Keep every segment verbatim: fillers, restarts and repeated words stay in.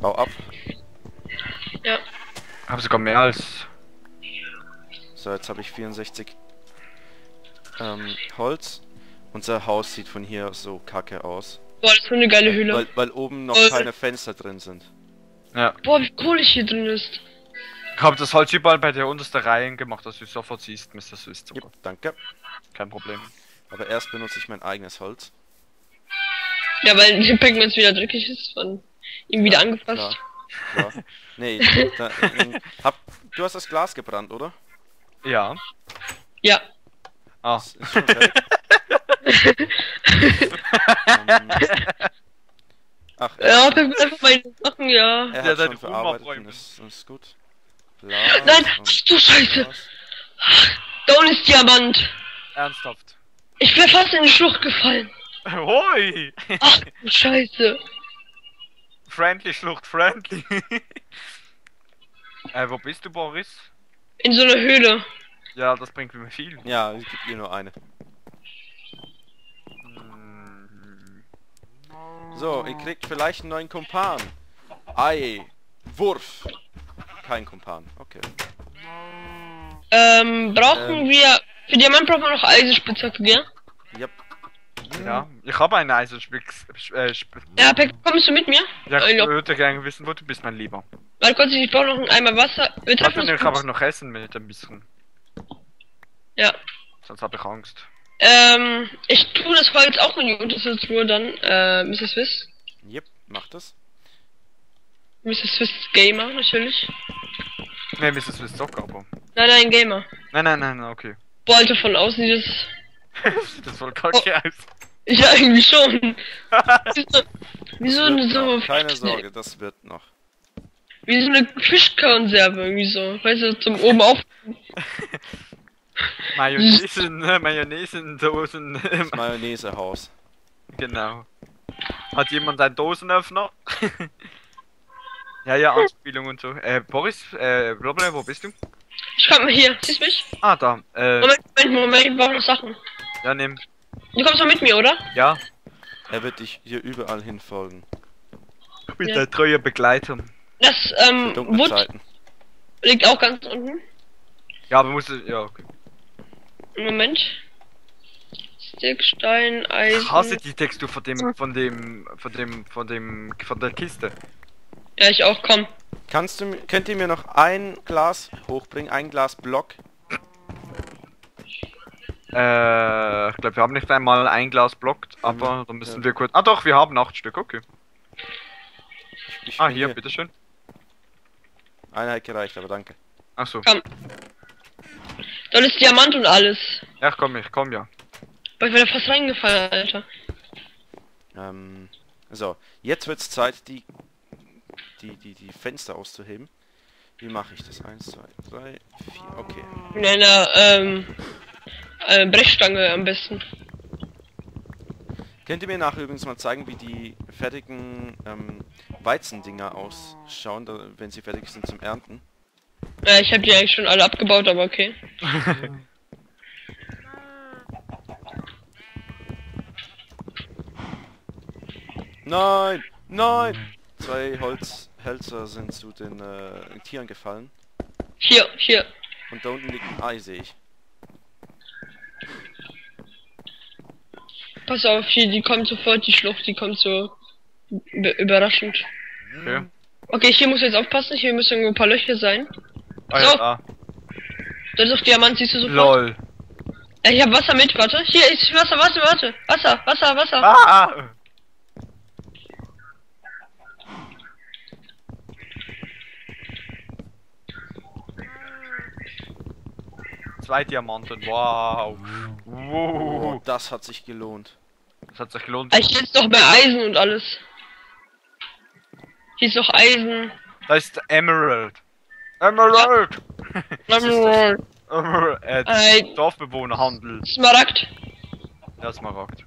Bau ab. Ja. Hab sogar mehr als. So, jetzt habe ich vierundsechzig ähm, Holz. Unser Haus sieht von hier so kacke aus. Boah, das ist eine geile Höhle. Weil, weil oben noch oh. keine Fenster drin sind. Ja. Boah, wie cool ich hier drin ist. Komm, das Holz überall bei der untersten Reihe gemacht, dass du sofort siehst, MrSwissZocker. Ja, danke. Kein Problem. Aber erst benutze ich mein eigenes Holz. Ja, weil der Pac-Man jetzt wieder dreckig ist, von ihm wieder ja, angefasst. Klar, klar. Nee, da, in, hab, du hast das Glas gebrannt, oder? Ja. Ja. Ah. Ist, ist schon fertig. Ach, ja, ich hab einfach meine Sachen, ja. Er hat ja, schon verarbeitet und das, das ist gut. Glas. Nein, ach du Scheiße! Da unten ist Diamant! Ernsthaft? Ich wäre fast in die Schlucht gefallen! Hoi! Ach du Scheiße! Friendly Schlucht, friendly! äh, wo bist du, Boris? In so einer Höhle! Ja, das bringt mir viel. Ja, es gibt hier nur eine. So, ihr kriegt vielleicht einen neuen Kumpan. Ei, Wurf. Kein Kumpan, okay. Ähm, brauchen ähm. wir... Für Diamant brauchen wir noch Eisenspitzhacke, gell? Yep. Ja, ich habe eine Eisenspitzhacke. Äh, ja, Pek, kommst du mit mir? Ja, ich würde gerne wissen, wo du bist, mein Lieber. Warte kurz, ich brauche noch einen Eimer Wasser. Wir treffen uns. Ich habe auch noch Essen mit ein bisschen. Ja. Sonst habe ich Angst. Ähm, ich tue das Holz auch in die Untersuchungsruhe dann, äh, MrSwiss. Yep, macht das. MrSwiss Gamer, natürlich. Ne, MrSwissZocker, aber. Nein, nein, Gamer. Nein, nein, nein, okay. Boah, Alter, von außen sieht das... das voll kacke aus. Ja, irgendwie schon. Wieso, wieso eine so... Keine Sorge, das wird noch. Wie so eine Fischkonserve, irgendwie so. Weißt du, zum oben auf... Mayonnaise-Dosen, äh, Mayonnaise-Dosen. Das Mayonnaise-Haus. Genau. Hat jemand einen Dosenöffner? ja, ja, Anspielung und so. Äh, Boris, äh, Blablabla, wo bist du? Ich komm mal hier, siehst du mich? Ah, da, äh... Moment, Moment, Moment, ich brauche noch Sachen. Ja, nimm. Du kommst mal mit mir, oder? Ja. Er wird dich hier überall hin folgen. Ich bin ja. dein treuer Begleiter. Das, ähm, Wood liegt auch ganz unten. Ja, aber musst du... ja, okay. Moment. Stick, Stein, Eisen. Ich hasse die Textur von dem, von dem, von dem, von dem, von der Kiste. Ja, ich auch, komm. Kannst du, könnt ihr mir noch ein Glas hochbringen, ein Glas Block? Äh, ich glaube, wir haben nicht einmal ein Glas blockt, aber mhm. dann müssen ja. wir kurz... Ah doch, wir haben acht Stück, okay. Ich, ich ah, hier, hier, bitteschön. Einer hat gereicht, aber danke. Ach so. Komm. Dann ist Diamant und alles. Ja, komm, ich komm ja. Boah, ich bin da fast reingefallen, Alter. Ähm, so. Jetzt wird's Zeit, die, die, die, die Fenster auszuheben. Wie mache ich das? Eins, zwei, drei, vier, okay. In einer, ähm, äh, Brechstange am besten. Könnt ihr mir nachher übrigens mal zeigen, wie die fertigen, ähm, Weizendinger ausschauen, da, wenn sie fertig sind zum Ernten? Ja, ich hab die eigentlich schon alle abgebaut, aber okay. Nein! Nein! Zwei Holzhölzer sind zu den äh, Tieren gefallen. Hier, hier. Und da unten liegt ein Ei, sehe ich. Pass auf, hier, die kommt sofort, die Schlucht, die kommt so überraschend. Okay. Okay, hier muss jetzt aufpassen, hier müssen irgendwo ein paar Löcher sein. Oh, ja, da. Da ist auch Diamant, siehst du sofort. Lol. Ich hab Wasser mit, warte. Hier ist Wasser, Wasser, warte. Wasser, Wasser, Wasser. Ah. Zwei Diamanten, wow. wow. Oh, das hat sich gelohnt. Das hat sich gelohnt. Ich jetzt doch bei Eisen und alles. Hier ist noch Eisen. Da ist Emerald. Emerald! Ja. Emerald! Emerald. Äh, Ein Dorfbewohnerhandel. Smaragd. Ja, Smaragd.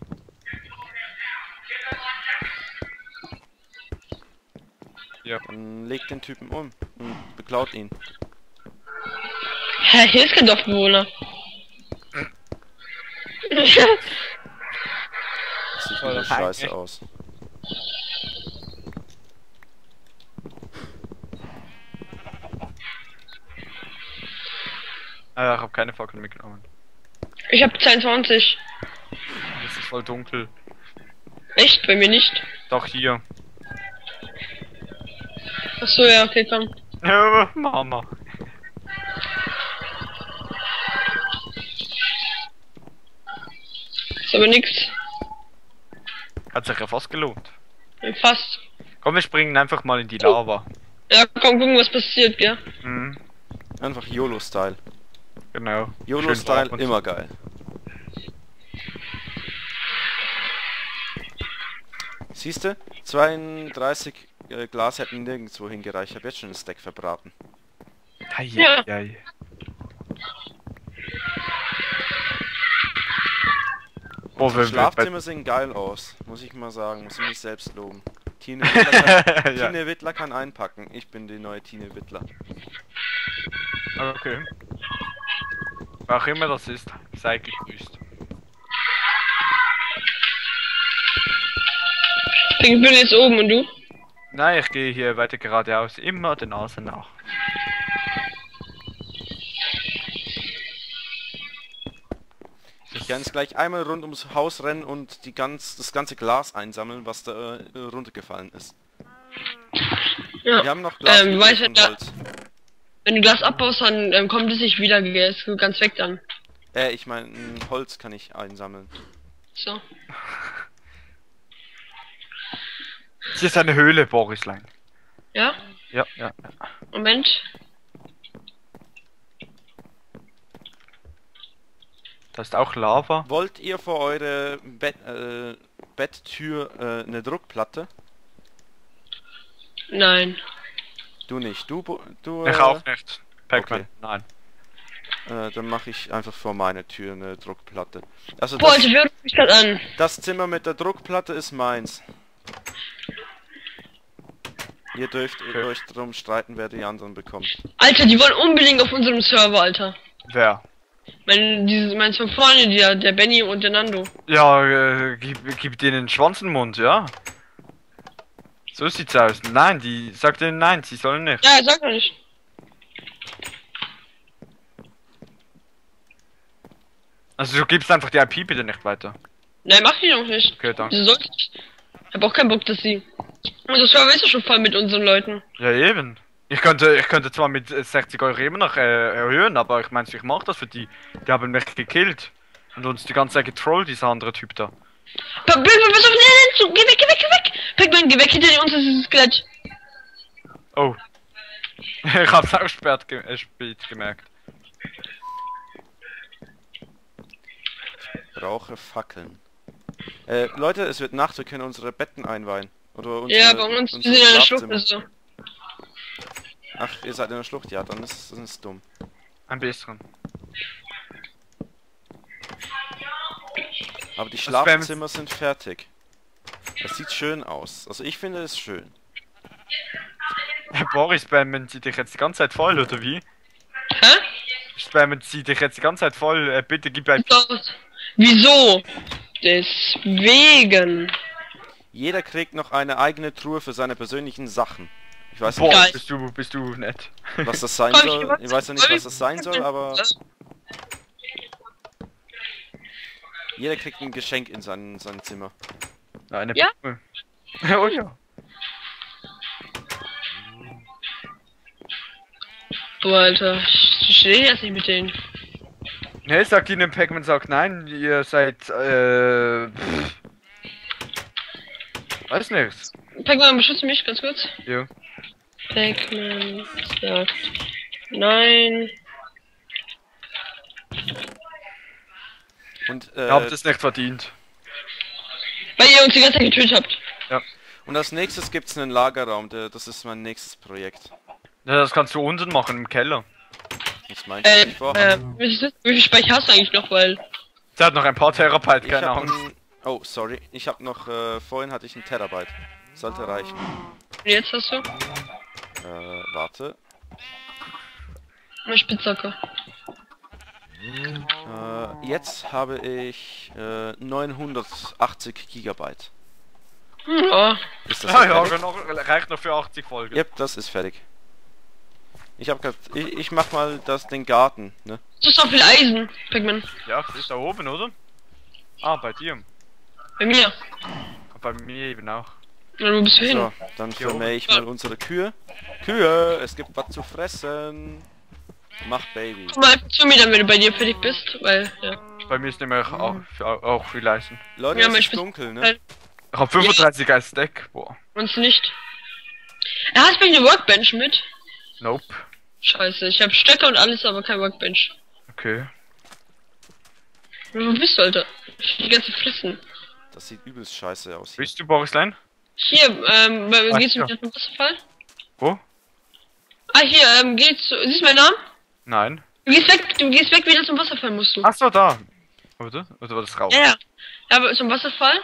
Ja. Dann legt den Typen um und beklaut ihn. Hä, hier ist kein Dorfbewohner. Das sieht voll scheiße aus. Ah, ich hab keine Fackel mitgenommen. Ich hab zweiundzwanzig. Es ist voll dunkel. Echt? Bei mir nicht. Doch hier. Achso, ja, okay, komm. Ja, Mama. Ist aber nichts. Hat sich ja fast gelohnt. Fast. Komm, wir springen einfach mal in die Lava. Ja, komm, gucken, was passiert, gell? Mhm. Einfach YOLO-Style. Genau. YOLO-Style, immer geil. Siehst du? zweiunddreißig äh, Glas hätten nirgendwo hingereicht. Ich habe jetzt schon einen Stack verbraten. Hei, ja. Hei. Oh, Schlafzimmer sehen geil aus, muss ich mal sagen. Muss ich mich selbst loben. Tine Wittler kann, ja. Tine Wittler kann einpacken. Ich bin die neue Tine Wittler. Okay. Wer auch immer das ist, sei gegrüßt. Ich bin jetzt oben und du? Nein, ich gehe hier weiter geradeaus. Immer der Nase nach. Ich kann jetzt gleich einmal rund ums Haus rennen und die ganz, das ganze Glas einsammeln, was da äh, runtergefallen ist. Ja. Wir haben noch Glas. Ähm, weißt, wenn, da, wenn du Glas abbaust, dann ähm, kommt es nicht wieder, es ist ganz weg dann. Äh, ich meine, Holz kann ich einsammeln. So. Hier ist eine Höhle, Borislein. Ja? Ja, ja. Moment. Das ist auch Lava. Wollt ihr für eure Bet äh, Betttür äh, eine Druckplatte? Nein. Du nicht. Du... du äh... Ich auch nicht. Pac-Man. Okay. Nein. Äh, dann mache ich einfach vor meiner Tür eine Druckplatte. Also boah, das, ich höre mich das an. Das Zimmer mit der Druckplatte ist meins. Ihr dürft okay. euch drum streiten, wer die anderen bekommt. Alter, die wollen unbedingt auf unserem Server, Alter. Wer? Mein, dieses, mein zwei Freunde, die, der Benny und der Nando. Ja, äh, gib, gib denen den Schwanz in den Mund, ja? So sieht's aus. Nein, die sagt denen nein, sie sollen nicht. Ja, sag doch nicht. Also du gibst einfach die I P bitte nicht weiter. Nein, mach die noch nicht. Okay, danke. Sie sollte nicht. Ich hab auch keinen Bock, dass sie... Unser Server ist ja schon voll mit unseren Leuten. Ja, eben. Ich könnte, ich könnte zwar mit sechzig Euro immer noch äh, erhöhen, aber ich meine, ich mache das für die. Die haben mich gekillt und uns die ganze Zeit getrollt, dieser andere Typ da. Pac-Man, pass auf, nein, nein, geh weg, geh weg, geh weg! Pac-Man, geh weg, hinter uns ist das Skelett. Oh. Ich hab's auch spät, ge äh, spät gemerkt. Ich brauche Fackeln. Äh, Leute, es wird Nacht, wir können unsere Betten einweihen. Oder unsere, ja, bei uns sind in der Schlucht ist so. Ach, ihr seid in der Schlucht, ja, dann ist es dumm. Ein bisschen. Aber die Schlafzimmer sind fertig. Das sieht schön aus. Also ich finde es schön. Boris, spammen sie dich jetzt die ganze Zeit voll, oder wie? Hä? Spammen sie dich jetzt die ganze Zeit voll, äh, bitte gib ein... Wieso? Deswegen. Jeder kriegt noch eine eigene Truhe für seine persönlichen Sachen. Ich weiß nicht, boah, bist du, bist du nett. Was das sein soll, ich weiß ja nicht, was das sein soll, aber... Jeder kriegt ein Geschenk in sein, sein Zimmer. Eine ja? Blume. Oh ja. Boah, Alter, ich verstehe jetzt nicht mit denen. Ne, sagt ihnen, Pac-Man sagt nein, ihr seid, äh... Pff. Weiß nichts. Pac-Man, beschütze mich ganz kurz. Ja. Pac-Man sagt nein. Und äh, ihr habt es nicht verdient. Weil ihr uns die ganze Zeit getötet habt. Ja. Und als nächstes gibt es einen Lagerraum, der, das ist mein nächstes Projekt. Ja, das kannst du unten machen, im Keller. Das meinst du nicht vorher. Äh, wie viel Speicher hast du eigentlich noch, weil... Der hat noch ein paar Terabyte, keine Ahnung. Oh, sorry. Ich hab noch, äh, vorhin hatte ich einen Terabyte. Sollte reichen. Jetzt hast du? Äh, warte. Mein Spitzhacke. Äh, jetzt habe ich, äh, neunhundertachtzig Gigabyte. Hm. Oh. Ist das ah, ja, noch, reicht noch für achtzig Folgen. Yep, das ist fertig. Ich hab grad, ich, ich mach mal das den Garten, ne? Du hast doch viel Eisen, Pigman. Ja, das ist da oben, oder? Ah, bei dir. Bei mir. Bei mir eben auch. Ja, wo bist du hin? So, dann vermähe ich mal unsere Kühe. Kühe, es gibt was zu fressen. Mach Baby. Komm mal zu mir dann, wenn du bei dir fertig bist, weil, ja. Bei mir ist nämlich auch, auch, auch viel Eisen. Leute, ja, es ist dunkel, ne? Ich hab fünfunddreißig als Stack, boah. Uns nicht. Er hat bei mir eine Workbench mit. Nope. Scheiße, ich hab Stöcke und alles, aber kein Workbench. Okay. Wo bist du, Alter? Ich hab die ganze Fressen. Das sieht übelst scheiße aus hier. Willst du, Borislein? Hier, ähm, ah, geht's mit dem Wasserfall? Wo? Ah, hier, ähm, geht's. Siehst du meinen Namen? Nein. Du gehst weg, du gehst weg, wieder zum Wasserfall musst du. Ach so, da. Oder? Oder war das raus? Ja, ja. Aber zum Wasserfall?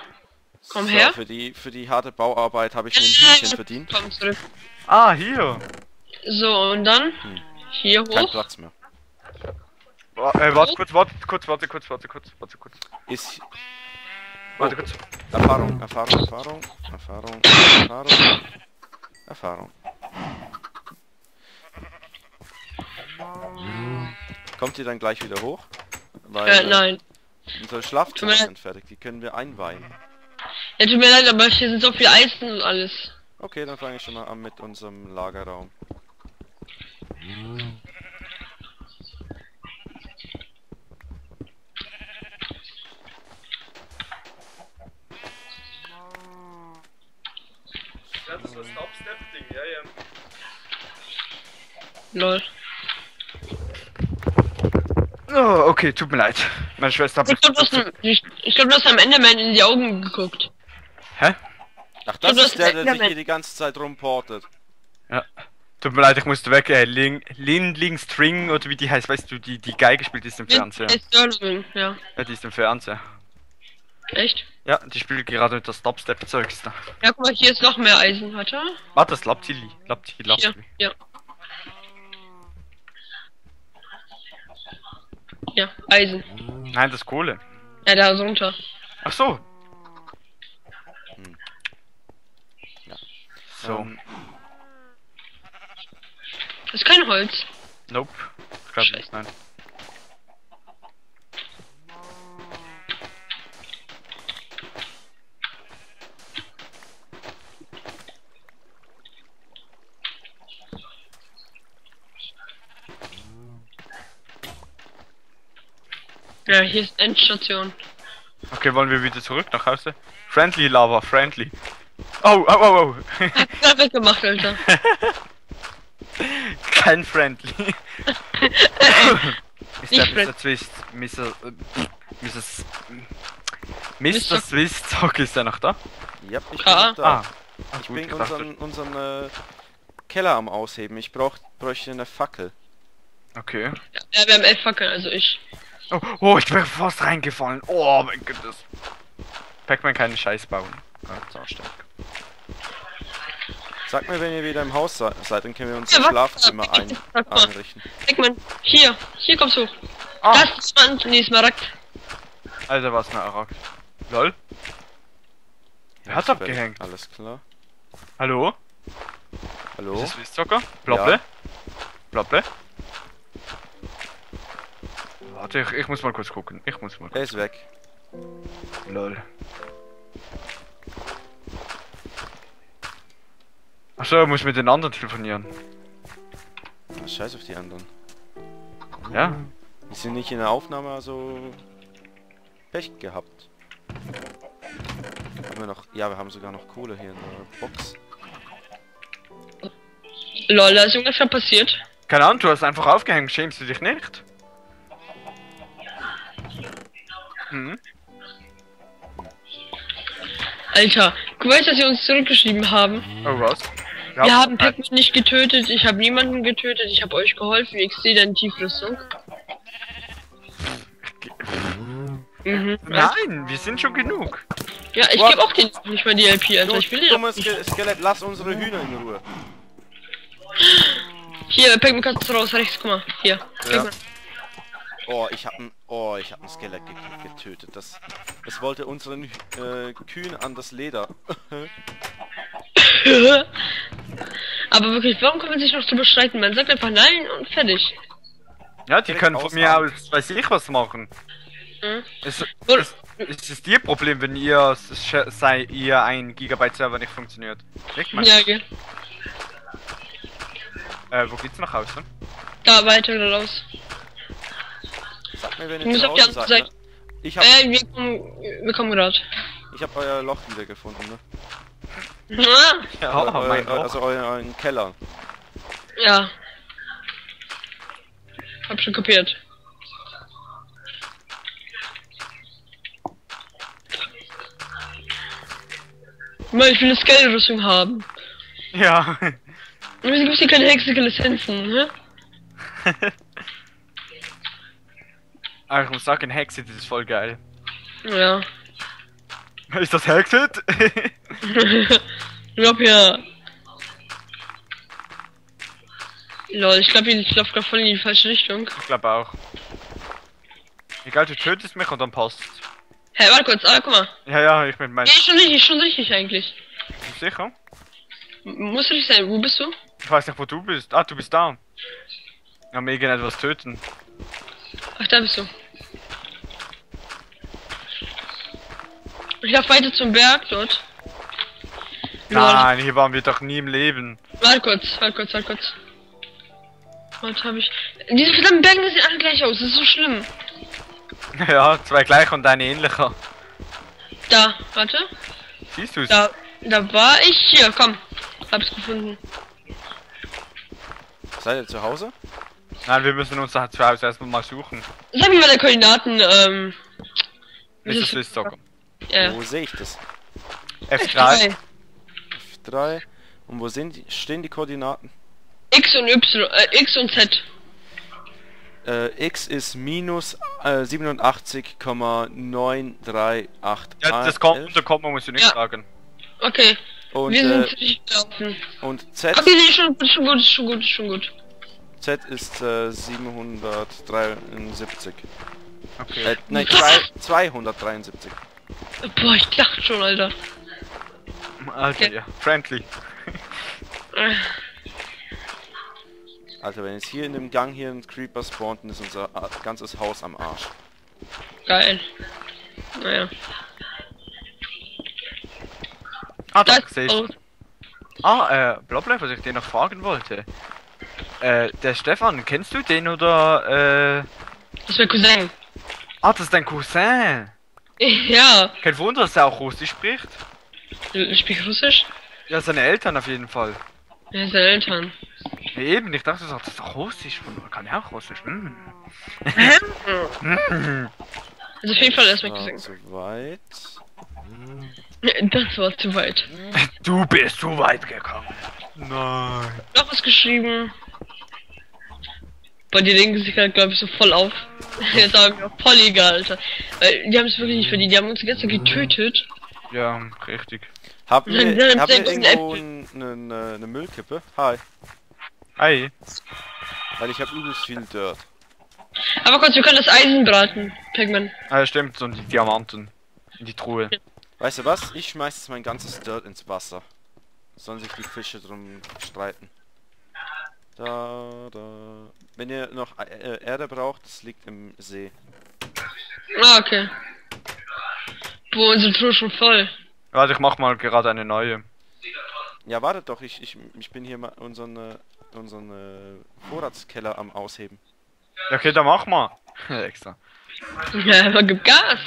Komm so, her. Für die, für die harte Bauarbeit habe ich mir ein Hühnchen verdient. Komm zurück. Ah, hier. So, und dann? Hm. Hier hoch. Kein Platz mehr. Oh, äh, warte, kurz, warte, kurz, warte, kurz, warte, kurz, warte, kurz. Ist... Warte kurz. Erfahrung, Erfahrung, Erfahrung, Erfahrung, Erfahrung, Erfahrung. Kommt ihr dann gleich wieder hoch? Weil, äh, nein. Unsere Schlafzimmer sind fertig, die können wir einweihen. Ja, tut mir leid, aber hier sind so viel Eisen und alles. Okay, dann fange ich schon mal an mit unserem Lagerraum. Ja, das ist das Top-Step-Ding, ja, ja. Lol. Oh, okay, tut mir leid. Meine Schwester hat... Ich glaube, du, glaub, du hast am Enderman in die Augen geguckt. Hä? Ach, das glaub, ist der, der sich hier die ganze Zeit rumportet. Ja. Tut mir leid, ich musste weg, äh, Lin, Lindling String, oder wie die heißt, weißt du, die, die Geige spielt, ist im Fernseher. Lin, ja. Ja, die ist im Fernseher. Echt? Ja, die spielt gerade mit der Stop-Step-Zeugs da. Ja, guck mal, hier ist noch mehr Eisen, hat er? Warte, das Laptili, Laptili, Laptili. Ja, ja. Ja, Eisen. Nein, das ist Kohle. Ja, da ist runter. Ach so. Hm. Ja. So. Um. Das ist kein Holz. Nope. Ich glaube nicht, nein. Ja, hier ist Endstation. Okay, wollen wir wieder zurück nach Hause? Friendly Lava, friendly. Oh, oh, oh, oh. Ich hab weggemacht, Alter. Kein friendly. Mister Swiss, Mister Misses Mister MrSwissZocker ist er noch da? Ja, ich bin da. Ah, ich bin unseren, unseren äh, Keller am Ausheben. Ich brauch, bräuchte eine Fackel. Okay. Ja, wir haben elf Fackeln, also ich. Oh, oh, ich bin fast reingefallen. Oh mein Gott, das... Pac-Man kann Scheiß bauen. Ja, sag mir, wenn ihr wieder im Haus seid, dann können wir uns ja, im Schlafzimmer ja, ein einrichten. Pac-Man, hier, hier kommst du. Ah. Das ist mein nee, Smaragd. Also was, ne Arak. Lol. Wer hat's abgehängt? Alles klar. Hallo? Hallo? Ist das SwissZocker? Bloppe? Ja. Bloppe? Warte, ich, ich muss mal kurz gucken. Ich muss mal gucken. Er ist weg. Lol. Achso, er muss mit den anderen telefonieren. Ach, scheiß auf die anderen. Ja. Die sind nicht in der Aufnahme, also... Pech gehabt. Haben wir noch... Ja, wir haben sogar noch Kohle hier in der Box. Lol, da ist irgendwas schon passiert. Keine Ahnung, du hast einfach aufgehängt. Schämst du dich nicht? Hm. Alter, du weißt, dass sie uns zurückgeschrieben haben. Oh, was? Wir, wir haben Pac-Man nicht getötet, ich habe niemanden getötet, ich habe euch geholfen, ich sehe deine Tiefrüstung. Mhm. Nein, wir sind schon genug. Ja, ich gebe auch den, nicht mal die L P, Alter. Ich will den dummes Skelett, lass unsere Hühner in Ruhe. Hier, Pac-Man kannst du raus, rechts, guck mal. Hier, Pac-Man. Oh, ich hab ein, oh, ich hab ein Skelett ge getötet. Das, das wollte unseren äh, Kühen an das Leder. Aber wirklich, warum kann man sich noch zu bestreiten? Man sagt einfach nein und fertig. Ja, die können von mir aus, weiß ich was machen. Mhm. Es, es, es ist ihr Problem, wenn ihr, sei ihr ein Gigabyte Server nicht funktioniert. Kriegt man. Ja, okay. Äh, wo geht's nach Hause? Da weiter oder raus. Sag mir, wenn ihr ich nach Hause seid, Seite. Ne? Ich hab... Äh, wir kommen, wir kommen gerade. Ich hab euer Loch wieder gefunden, ne? Ja, ja oh, mein eu, also euren, euren Keller. Ja. Hab schon kopiert. Ich will eine Skelly-Rüstung haben. Ja. Wieso gibt's hier keine hexige Lizenzen, ne? Aber ich muss sagen, Hexit ist voll geil. Ja. Ist das Hexit? Ich glaub ja. Lol, ich glaube, ich laufe gerade voll in die falsche Richtung. Ich glaube auch. Egal, du tötest mich und dann passt. Hä, hey, warte kurz, ah, guck mal. Ja, ja, ich bin mein. Ja, schon richtig, schon richtig eigentlich. Bist du sicher? Muss richtig sein, wo bist du? Ich weiß nicht, wo du bist. Ah, du bist da. Wir haben irgendetwas töten. Ach, da bist du. Ich lauf weiter zum Berg dort. Nein, Lord. Hier waren wir doch nie im Leben. Warte kurz, warte kurz, warte kurz. Was hab ich? Diese verdammten Berge sehen alle gleich aus, das ist so schlimm. Ja, zwei gleich und eine ähnlicher. Da, warte. Siehst du's? Da, da war ich hier, komm. Hab's gefunden. Seid ihr zu Hause? Nein, wir müssen uns zu Hause erstmal mal suchen. Sag mir mal die Koordinaten, ähm... MrSwissZocker. Ja. Wo sehe ich das? F drei. F drei. Und wo sind die, stehen die Koordinaten? X und Y, äh, X und Z. Äh, X ist minus äh, siebenundachtzig Komma neun drei acht eins. Ja, das kommt, elf. Da kommt man, muss ich nicht ja. sagen. Okay. Und, wir sind äh, nicht gelaufen. Und Z... Okay, nee, schon, schon gut, schon gut, schon gut. Z ist äh, siebenhundertdreiundsiebzig. Okay. Äh, nein, zweihundertdreiundsiebzig. Boah, ich dachte schon, Alter. Alter, okay. Ja. Friendly. Alter, wenn jetzt hier in dem Gang hier ein Creeper spawnt, dann ist unser ganzes Haus am Arsch. Geil. Naja. Ah, da sehe ich. Ah, äh, Blobleib, was ich dir noch fragen wollte. Äh, der Stefan, kennst du den oder, äh... Das ist mein Cousin. Ah, das ist dein Cousin. Ja. Kein Wunder, dass er auch Russisch spricht. Ich spreche Russisch? Ja, seine Eltern auf jeden Fall. Ja, seine Eltern. Eben, ich dachte, du sagst, das ist doch Russisch, man kann ja auch Russisch. Mm. Also auf jeden Fall erstmal gesungen. Zu weit. Das war zu weit. Du bist zu weit gekommen. Nein. Noch was geschrieben. Bei die legen sich gerade, glaube ich, so voll auf. Jetzt haben wir auch Polyga, Alter. Weil die haben es wirklich nicht verdient, die haben uns gestern getötet. Ja, richtig. Habt ihr irgendwo eine ne Müllkippe? Hi. Ei. Weil ich habe übelst viel Dirt. Aber kurz, wir können das Eisen braten, Pigman. Ah, stimmt, und die Diamanten. In die Truhe. Weißt du was? Ich schmeiß jetzt mein ganzes Dirt ins Wasser. Sollen sich die Fische drum streiten. Da, da. Wenn ihr noch äh, Erde braucht, das liegt im See. Ah, okay. Boah, unsere Truhe schon voll. Warte, ich mach mal gerade eine neue. Ja, wartet doch, ich, ich, ich bin hier mal unseren... Äh, unseren äh, Vorratskeller am Ausheben. Ja, okay, dann mach mal. Extra. Ja, man gibt Gas.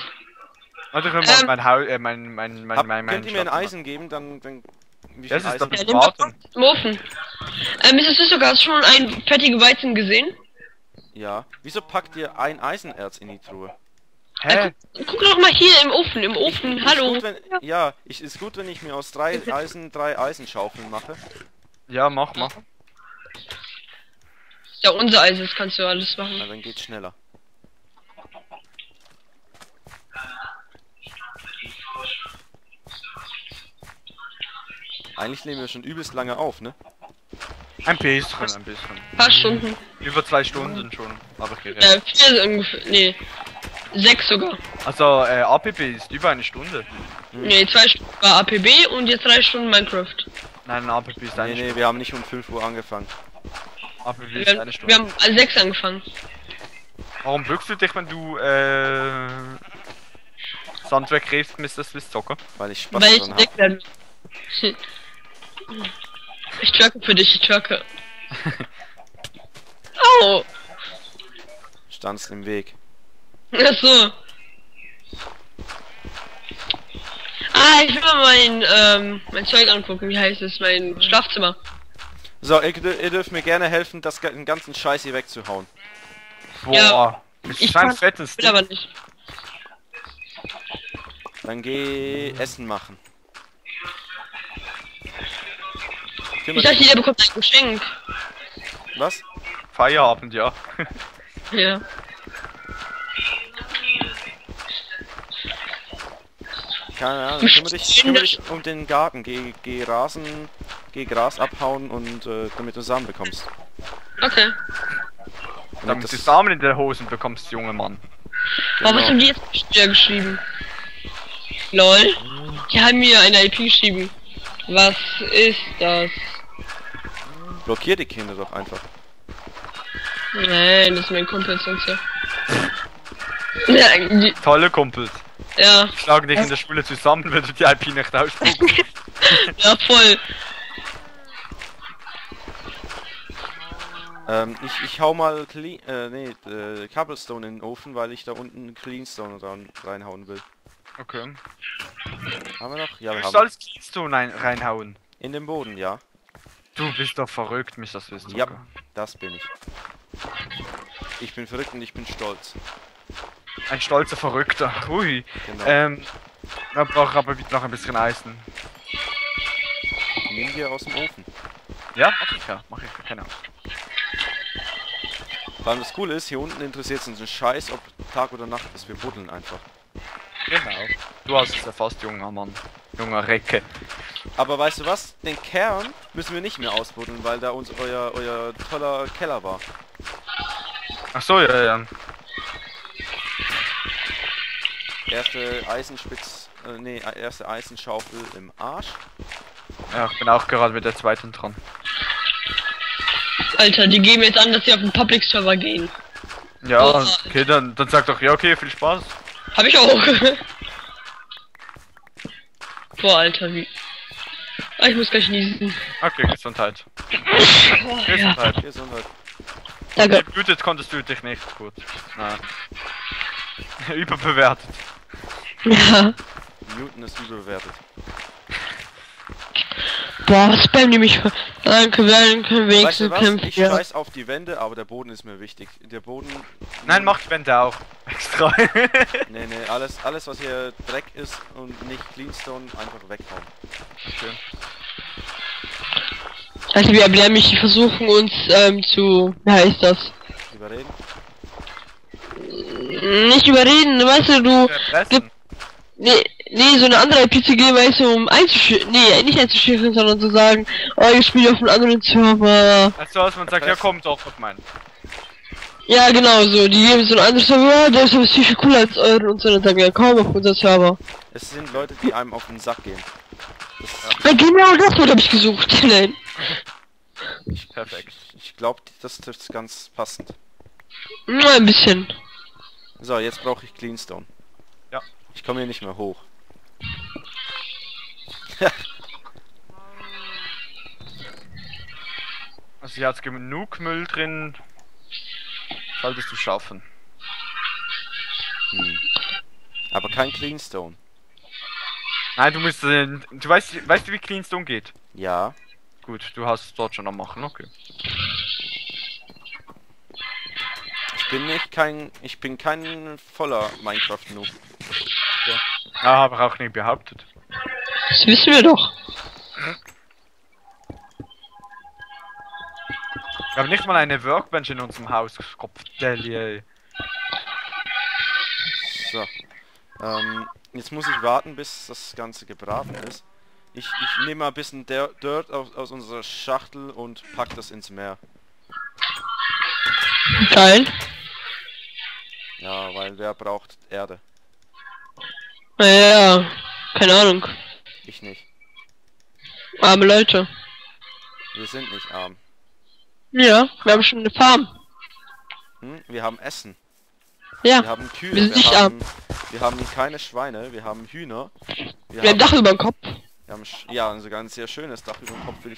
Warte, ich will mal ähm, mein Haus, äh, mein, mein, mein, hab, mein, mein... Könnt ihr mir ein Eisen mal geben, dann... dann wie das ist doch das Warten. Mofen. Ähm, ist das sogar schon ein fertige Weizen gesehen? Ja. Wieso packt ihr ein Eisenerz in die Truhe? Hä? Guck, guck doch mal hier im Ofen, im Ofen, ich, hallo. Ist gut, wenn, ja, ich, ist gut, wenn ich mir aus drei Eisen, drei Eisenschaufeln mache. Ja, mach, mach. Ja, unser Eisen, das kannst du alles machen. Na, dann geht's schneller. Eigentlich nehmen wir schon übelst lange auf, ne? Ein bisschen, ein bisschen. Ein paar Stunden. Über zwei Stunden sind schon, aber okay. Ja, vier ungefähr, nee. Sechs sogar. Also, äh, A P B ist über eine Stunde. Hm. Nee, zwei Stunden war A P B und jetzt drei Stunden Minecraft. Nein, eine A P B ist eine nee, Stunde. Nee, wir haben nicht um fünf Uhr angefangen. A P B ist wir, eine Stunde. Wir haben alle sechs angefangen. Warum bückst du dich, wenn du äh, Sandwerk gräbst, MrSwissZocker? Weil ich Spaß Weil dran ich hab. Dick Ich tracke für dich, ich tracke. Au! Standst im Weg. Achso. Ah, ich will mal mein, ähm, mein Zeug angucken, wie heißt es, mein Schlafzimmer. So, ihr, ihr dürft mir gerne helfen, das, den ganzen Scheiß hier wegzuhauen. Boah, ja, ich kann, fettes will aber nicht. Dann geh Essen machen. Ich, ich dachte, jeder bekommt ein Geschenk. Was? Feierabend, ja. Ja. Keine Ahnung, kümmere dich, kümmere dich um den Garten. Geh, geh Rasen, geh Gras abhauen und äh, damit du Samen bekommst. Okay. Damit, damit du Samen in der Hosen bekommst, junge Mann. Warum hast du die jetzt ja geschrieben? Lol. Die haben mir eine I P geschrieben. Was ist das? Blockier die Kinder doch einfach. Nein, das ist mein Kumpel sonst ja. Tolle Kumpels. Ja. Schlagen dich in der Schule zusammen, wenn du die I P nicht ausspucken. Ja, voll. Ähm, ich, ich hau mal Cle äh, nee, äh, Cobblestone in den Ofen, weil ich da unten Cleanstone rein, reinhauen will. Okay. Haben wir noch? Ja, wir haben. Du sollst Cleanstone rein, reinhauen. In den Boden, ja. Du bist doch verrückt, MrSwissZocker. Ja, das bin ich. Ich bin verrückt und ich bin stolz. Ein stolzer Verrückter. Hui. Genau. Ähm, da brauche ich aber noch ein bisschen Eisen. Nimm dir aus dem Ofen. Ja, mach ich ja. Mach ich ja. Keine Ahnung. Vor allem das Coole ist, hier unten interessiert uns ein Scheiß, ob Tag oder Nacht ist. Wir buddeln einfach. Genau. Du hast es erfasst, junger Mann. Junger Recke. Aber weißt du was? Den Kern müssen wir nicht mehr ausbuddeln, weil da uns euer, euer toller Keller war. Ach so, ja, ja. Erste Eisenspitz, äh, nee, erste Eisenschaufel im Arsch. Ja, ich bin auch gerade mit der zweiten dran. Alter, die geben jetzt an, dass sie auf den Public Server gehen. Ja, oh, okay, dann, dann sag doch, ja okay, viel Spaß. Hab ich auch. Boah, Alter, wie... Ah, ich muss gleich niesen. Okay, Gesundheit. Oh, Gesundheit, ja. Gesundheit. Danke. Geblutet konntest du dich nicht, gut. Nein. Überbewertet. Ja. Newton ist überbewertet. Boah, was spam die mich? Danke, danke, wenigstens weißt du kämpfen. Ich scheiß ja. auf die Wände, aber der Boden ist mir wichtig. Der Boden... Nein, macht Wände auch. Extra. Nee, nee, alles, alles was hier Dreck ist und nicht Cleanstone, einfach weghauen. Schön. Also wir erbärmlich, die versuchen uns ähm, zu... Wie heißt das? Überreden? Nicht überreden, weißt du, du... Gib, nee, nee, so eine andere I P zu geben, weißt du, um einzuschüchtern, nee, nicht einzuschüchtern, sondern zu sagen, oh, ich spiele auf einem anderen Server. Achso, als man sagt, ja komm doch, was mein. Ja, genau so, die geben so einen anderen Server, der ist aber viel, viel cooler als euren und so, dann sagen, ja komm auf unser Server. Es sind Leute, die einem auf den Sack gehen. Ja, ja genau, das Wort hab ich gesucht, nein. Perfekt. Ich glaube, das trifft ganz passend. Nur ein bisschen. So, jetzt brauche ich Cleanstone. Ja. Ich komme hier nicht mehr hoch. Also hier hat genug Müll drin. Solltest du schaffen. Hm. Aber kein Cleanstone. Nein, du musst... Äh, du weißt, weißt du, wie Cleanstone geht? Ja. Gut, du hast es dort schon am machen, okay. Bin ich kein, ich bin kein voller Minecraft-Noob. Ja. Ah, habe ich auch nicht behauptet. Das wissen wir doch. Ich habe nicht mal eine Workbench in unserem Haus. Kopfdelle. So. Ähm, jetzt muss ich warten, bis das Ganze gebraten ist. Ich, ich nehme mal ein bisschen Dirt aus, aus unserer Schachtel und pack das ins Meer. Geil. Ja, weil wer braucht Erde? Ja, keine Ahnung. Ich nicht. Arme Leute. Wir sind nicht arm. Ja, wir haben schon eine Farm. Hm, wir haben Essen. Ja, wir haben Kühe, wir, sind wir, nicht haben, arm. wir haben keine Schweine, wir haben Hühner. Wir, wir haben ein Dach über dem Kopf. Wir haben, ja, sogar ein sehr schönes Dach über dem Kopf, würde ich